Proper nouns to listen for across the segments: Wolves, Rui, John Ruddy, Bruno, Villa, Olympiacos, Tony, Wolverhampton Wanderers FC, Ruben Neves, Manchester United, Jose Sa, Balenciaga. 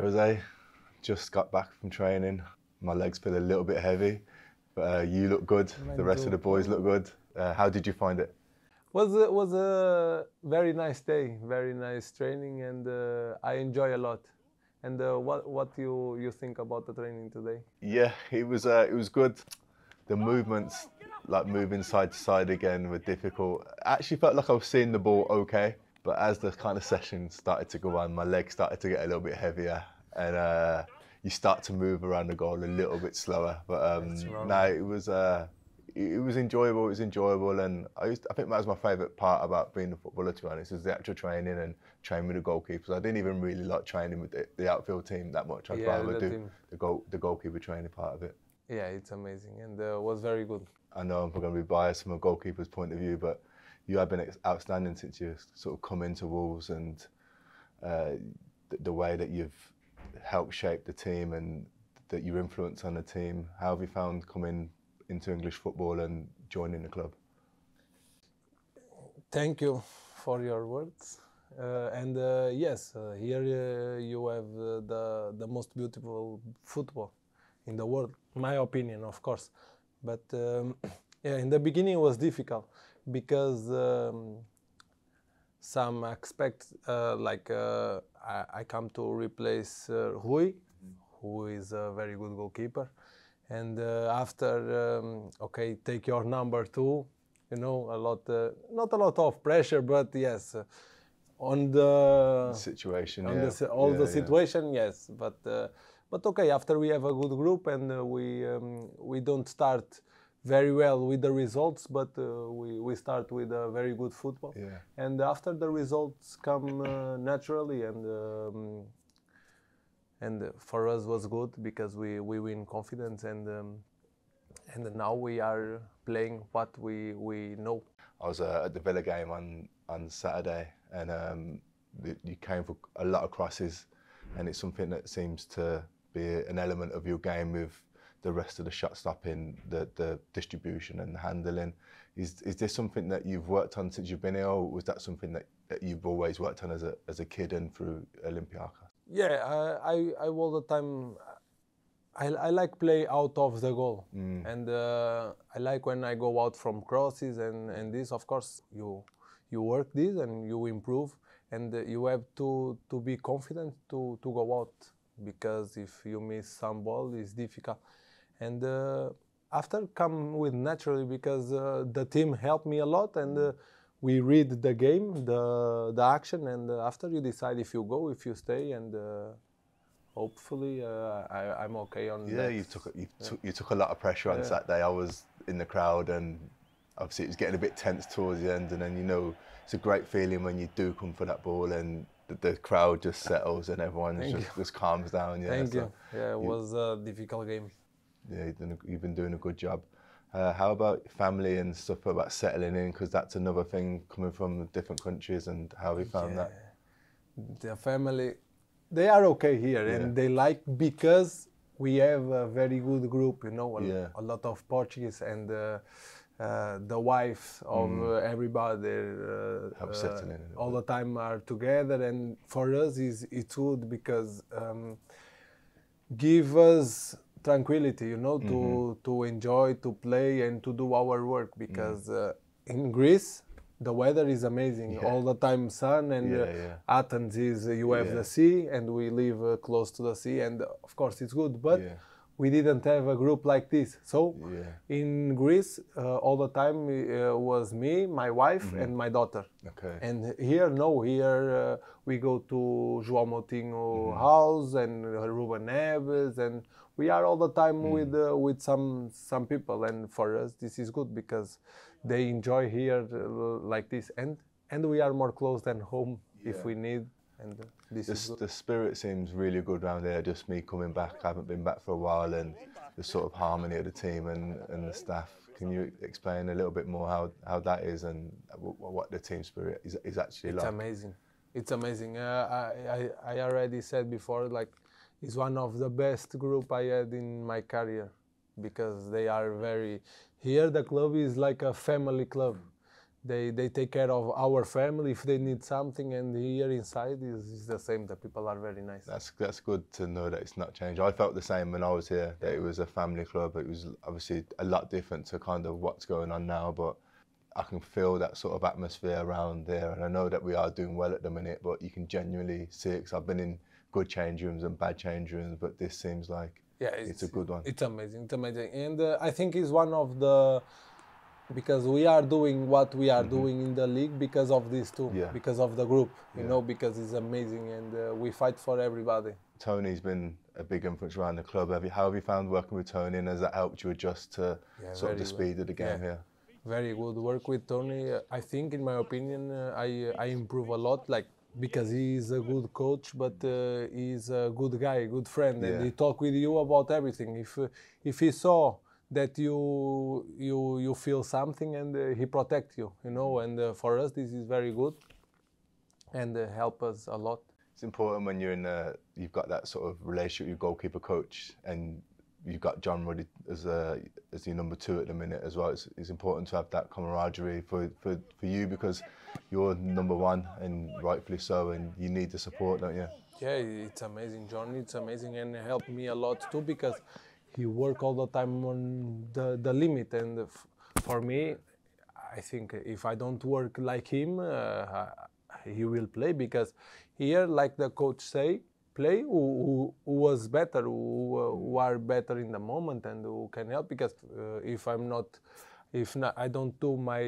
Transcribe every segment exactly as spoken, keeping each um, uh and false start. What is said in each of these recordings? Jose, just got back from training. My legs feel a little bit heavy, but uh, you look good. The rest of the boys look good. Uh, how did you find it? Was it was a very nice day, very nice training, and uh, I enjoy a lot. And uh, what what you you think about the training today? Yeah, it was uh, it was good. The movements, like moving side to side again, were difficult. I actually felt like I was seeing the ball okay, but as the kind of session started to go on, my legs started to get a little bit heavier, and uh, you start to move around the goal a little bit slower. But um, no, it was uh, it was enjoyable. It was enjoyable, and I used to, I think that was my favourite part about being a footballer, to be honest, is the actual training and training with the goalkeepers. I didn't even really like training with the, the outfield team that much. I'd yeah, rather do team. the goal the goalkeeper training part of it. Yeah, it's amazing, and uh, was very good. I know I'm going to be biased from a goalkeeper's point of view, but you have been outstanding since you sort of come into Wolves, and uh, the, the way that you've helped shape the team and that your influence on the team. How have you found coming into English football and joining the club? Thank you for your words. Uh, and uh, yes, uh, here uh, you have uh, the, the most beautiful football in the world, my opinion, of course. But um, yeah, in the beginning it was difficult because um, some expect, uh, like uh, I, I come to replace uh, Rui, who is a very good goalkeeper. And uh, after, um, okay, take your number two, you know, a lot, uh, not a lot of pressure, but yes, uh, on the situation, on yeah. the, all yeah, the situation, yeah. yes, but. Uh, But okay, after we have a good group and uh, we um, we don't start very well with the results, but uh, we we start with a very good football. Yeah. And after the results come uh, naturally, and um, and for us was good because we we win confidence, and um, and now we are playing what we we know. I was uh, at the Villa game on on Saturday, and um, you came for a lot of crosses, and it's something that seems to be an element of your game with the rest of the shot stopping, the, the distribution and the handling. Is, is this something that you've worked on since you've been here, or was that something that, that you've always worked on as a, as a kid and through Olympiacos? Yeah, uh, I, I all the time, I, I like play out of the goal. Mm. And uh, I like when I go out from crosses and, and this, of course, you, you work this and you improve. And uh, you have to, to be confident to, to go out, because if you miss some ball, it's difficult. And uh, after come with naturally, because uh, the team helped me a lot, and uh, we read the game, the, the action, and uh, after you decide if you go, if you stay, and uh, hopefully uh, I, I'm okay on yeah, that. You took, you yeah, took, you took a lot of pressure on yeah. Saturday. I was in the crowd, and obviously it was getting a bit tense towards the end, and then you know, it's a great feeling when you do come for that ball and the, the crowd just settles and everyone just, just calms down. Yeah, Thank so you. Yeah, it you, was a difficult game. Yeah, you've, done a, you've been doing a good job. Uh, how about family and stuff about settling in? Because that's another thing coming from different countries, and how have you found yeah. that? The family, they are okay here yeah. and they like, because we have a very good group, you know, a, yeah. a lot of Portuguese, and uh, Uh, the wives of mm. uh, everybody uh, uh, all the time are together, and for us is it's good because um, give us tranquility, you know, mm-hmm. to to enjoy, to play, and to do our work, because mm. uh, in Greece the weather is amazing, yeah. all the time sun, and yeah, yeah. Athens is uh, you have yeah. the sea, and we live uh, close to the sea, and of course it's good, but yeah. we didn't have a group like this. So yeah. in Greece, uh, all the time uh, was me, my wife, mm-hmm. and my daughter. Okay. And here, no, here uh, we go to João Moutinho's mm-hmm. house, and Ruben Neves, and we are all the time mm. with uh, with some some people. And for us, this is good because they enjoy here uh, like this, and and we are more close than home yeah. if we need. And this the, is the spirit seems really good around there. Just me coming back, I haven't been back for a while, and the sort of harmony of the team and, and the staff. Can you explain a little bit more how, how that is and what the team spirit is, is actually it's like? It's amazing. It's amazing. Uh, I, I, I already said before, like, it's one of the best group I had in my career, because they are very... Here the club is like a family club. They, they take care of our family if they need something, and here inside is, is the same. The people are very nice. That's, that's good to know that it's not changed. I felt the same when I was here, that it was a family club. It was obviously a lot different to kind of what's going on now, but I can feel that sort of atmosphere around there, and I know that we are doing well at the minute, but you can genuinely see it, because I've been in good change rooms and bad change rooms, but this seems like yeah, it's, it's a good one. It's amazing, it's amazing. And uh, I think it's one of the... because we are doing what we are mm-hmm. doing in the league because of these two, yeah. because of the group, you yeah. know, because it's amazing, and uh, we fight for everybody. Tony's been a big influence around the club. Have you, how have you found working with Tony, and has that helped you adjust to yeah, sort of the speed well. of the game yeah. here? Very good work with Tony. I think, in my opinion, uh, I, I improve a lot, like, because he is a good coach, but uh, he's a good guy, a good friend, yeah. and he talks with you about everything. If, uh, if he saw that you you you feel something, and uh, he protect you, you know, and uh, for us this is very good, and uh, help us a lot. It's important when you're in a, you've got that sort of relationship with your goalkeeper coach, and you've got John Ruddy as a as your number two at the minute as well. It's, it's important to have that camaraderie for, for for you, because you're number one, and rightfully so, and you need the support, don't you? Yeah, it's amazing, John. It's amazing, and helped me a lot too, because he work all the time on the, the limit, and f for me, I think if I don't work like him, uh, he will play, because here, like the coach say, play who, who, who was better, who, who are better in the moment, and who can help. Because uh, if I'm not, if not, I don't do my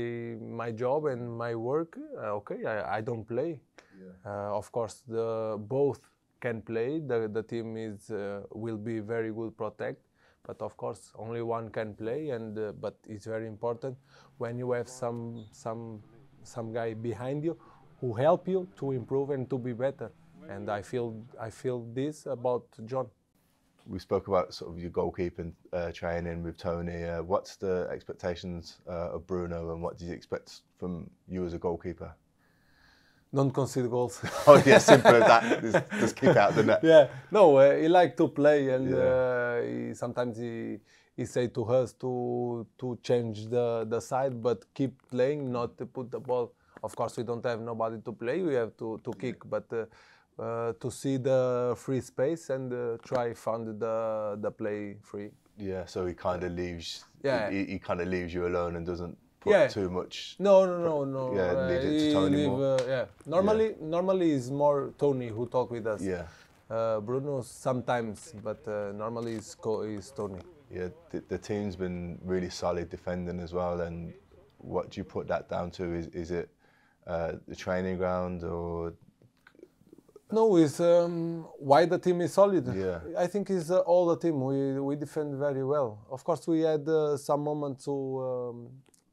my job and my work, uh, okay, I, I don't play. Yeah. Uh, of course, the both can play. The the team is uh, will be very good protect. But of course, only one can play, and uh, but it's very important when you have some some some guy behind you who help you to improve and to be better. And I feel I feel this about John. We spoke about sort of your goalkeeping uh, training with Tony. Uh, what's the expectations uh, of Bruno, and what do you expect from you as a goalkeeper? Don't concede goals. Oh yeah, simple as that. Just, just keep out the net. Yeah, no, uh, he likes to play, and yeah. uh, he, sometimes he he say to us to to change the the side, but keep playing, not to put the ball. Of course, we don't have nobody to play. We have to to kick, but uh, uh, to see the free space and uh, try find the the play free. Yeah, so he kind of leaves. Yeah, he, he kind of leaves you alone and doesn't. Put yeah. too much. No, no, no, no. Yeah, uh, leave it to Tony leave, more. Uh, yeah. Normally, yeah. normally it's more Tony who talk with us. Yeah. Uh, Bruno sometimes, but uh, normally it's, co it's Tony. Yeah, the, the team's been really solid defending as well. And what do you put that down to? Is is it uh, the training ground or? No, it's um, why the team is solid. Yeah. I think it's uh, all the team. We we defend very well. Of course, we had uh, some moments who. Um,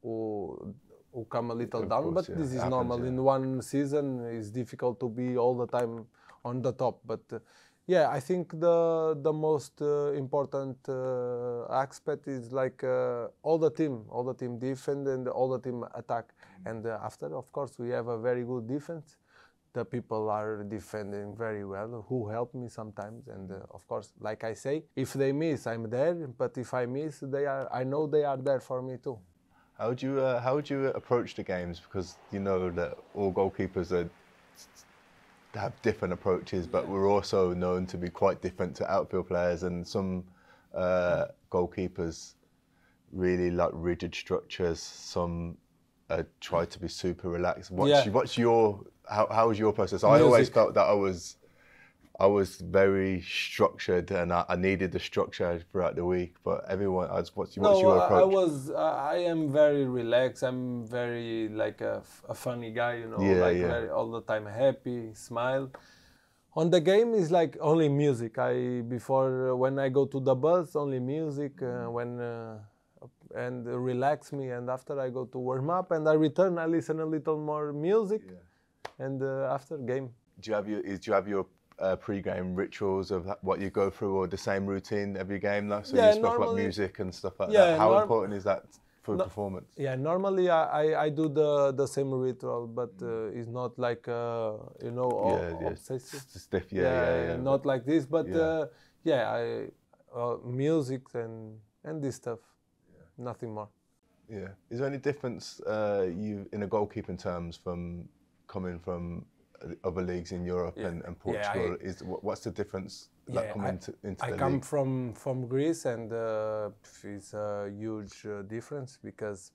Who, who come a little of down, course, but yeah. this is happens, normal. Yeah. In one season, it's difficult to be all the time on the top. But uh, yeah, I think the the most uh, important uh, aspect is like uh, all the team, all the team defend and all the team attack. Mm-hmm. And uh, after, of course, we have a very good defense. The people are defending very well, who help me sometimes. And uh, of course, like I say, if they miss, I'm there. But if I miss, they are. I know they are there for me too. How would you uh, how would you approach the games? Because you know that all goalkeepers are, have different approaches, but we're also known to be quite different to outfield players, and some uh, goalkeepers really like rigid structures. Some uh, try to be super relaxed. What's, yeah. what's your how how was your process? I Music. always felt that I was I was very structured, and I, I needed the structure throughout the week. But everyone, I was, what's, what's no, your approach? I was, I am very relaxed. I'm very like a, a funny guy, you know, yeah, like yeah. very, all the time happy, smile. On the game is like only music. I before when I go to the bus, only music. Uh, when uh, and relax me, and after I go to warm up, and I return, I listen a little more music, yeah. and uh, after game. Do you have your? Do you have your Uh, pre-game rituals of what you go through, or the same routine every game? Though? So yeah, you spoke normally, about music and stuff like yeah, that. How important is that for no, performance? Yeah, normally I, I, I do the, the same ritual, but uh, it's not like, uh, you know, yeah, yeah. obsessive. Stiff, yeah, yeah, yeah, yeah. Not but, like this, but yeah, uh, yeah I, uh, music and, and this stuff, yeah. nothing more. Yeah. Is there any difference uh, you in a goalkeeping terms from coming from other leagues in Europe yeah. and, and Portugal? Yeah, I, Is what's the difference yeah, that coming into, into I the come league? from from Greece, and uh, it's a huge uh, difference because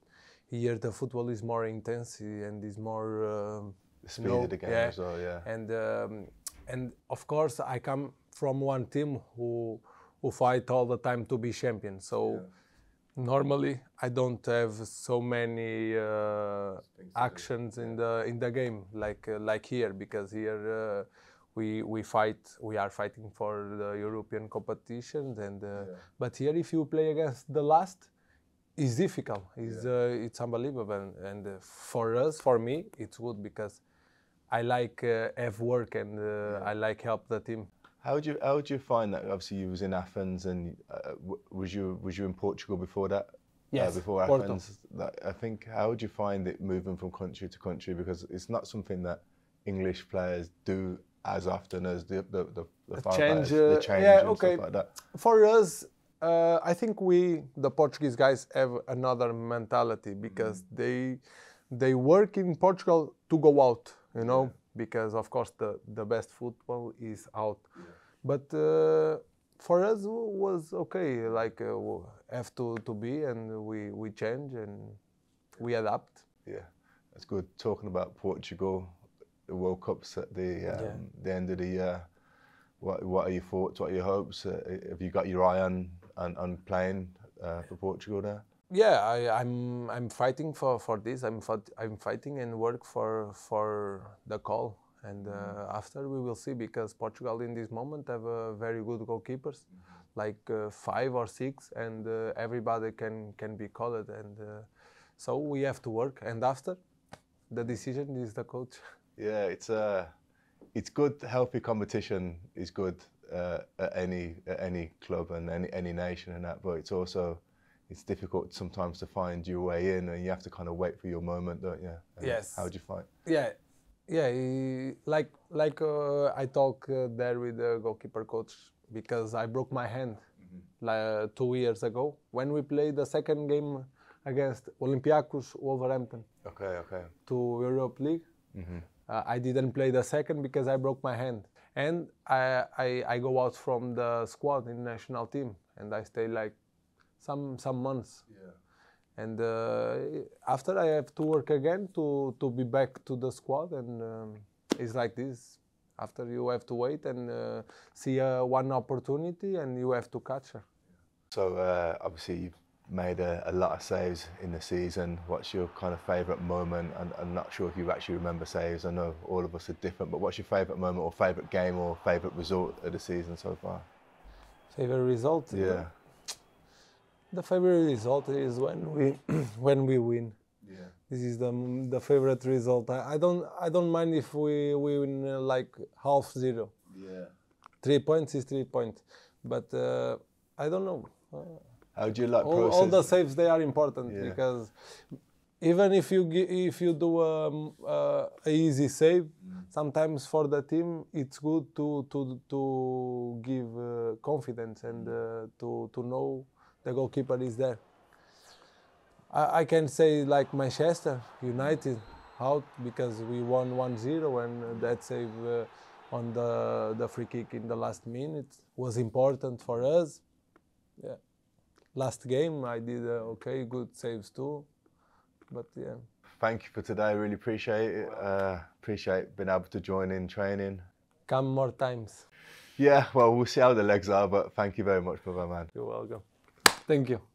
here the football is more intense and is more uh, the speed no, of the game yeah. as well. Yeah. And um, and of course I come from one team who who fight all the time to be champion. So. Yeah. Normally, I don't have so many uh, actions in the in the game like uh, like here, because here uh, we we fight we are fighting for the European competitions, and uh, yeah. but here if you play against the last, it's difficult. It's yeah. uh, it's unbelievable, and, and uh, for us, for me, it's good because I like uh, have work and uh, yeah. I like help the team. How do you how do you find that? Obviously, you was in Athens, and uh, was you was you in Portugal before that? Yes, uh, before Porto. Athens. That, I think. How do you find it moving from country to country? Because it's not something that English players do as often as the the the, the foreign change, players, the change uh, yeah, and okay. stuff like that. For us, uh, I think we the Portuguese guys have another mentality because mm. they they work in Portugal to go out. You know. Yeah. Because of course the, the best football is out, yeah. but uh, for us was okay. Like uh, we'll have to, to be, and we we change and we adapt. Yeah, that's good. Talking about Portugal, the World Cups at the um, yeah. the end of the year. What what are your thoughts? What are your hopes? Uh, have you got your eye on on, on playing uh, for Portugal there? Yeah, I, I'm I'm fighting for, for this. I'm I'm fighting and work for for the call. And uh, mm-hmm. after we will see, because Portugal in this moment have uh, very good goalkeepers, mm-hmm. like uh, five or six, and uh, everybody can can be called. And uh, so we have to work. And after, the decision is the coach. Yeah, it's a uh, it's good. Healthy competition is good uh, at any at any club and any any nation and that. But it's also it's difficult sometimes to find your way in, and you have to kind of wait for your moment, don't you? And yes. How do you fight? Yeah, yeah. Like like uh, I talk uh, there with the goalkeeper coach because I broke my hand mm-hmm. like, uh, two years ago when we played the second game against Olympiacos Wolverhampton. Okay, okay. To Europe League, mm-hmm. uh, I didn't play the second because I broke my hand, and I I, I go out from the squad in the national team, and I stay like. Some some months, yeah. and uh, after I have to work again to to be back to the squad, and um, it's like this. After you have to wait and uh, see uh, one opportunity, and you have to catch her. So uh, obviously you've made a, a lot of saves in the season. What's your kind of favourite moment? And I'm, I'm not sure if you actually remember saves. I know all of us are different, but what's your favourite moment, or favourite game, or favourite result of the season so far? Favourite result? Yeah. The favorite result is when we when we win. Yeah. This is the the favorite result. I, I don't I don't mind if we, we win uh, like half zero. Yeah. Three points is three points, but uh, I don't know. Uh, How do you like all, process? All the saves they are important yeah. because even if you if you do um, uh, a easy save, mm. sometimes for the team it's good to to to give uh, confidence and uh, to to know. The goalkeeper is there. I, I can say like Manchester United out because we won one zero and that save uh, on the, the free kick in the last minute was important for us. Yeah. Last game I did uh, okay, good saves too, but yeah. Thank you for today, I really appreciate it. Uh, appreciate being able to join in training. Come more times. Yeah, well, we'll see how the legs are, but thank you very much for that, man. You're welcome. Thank you.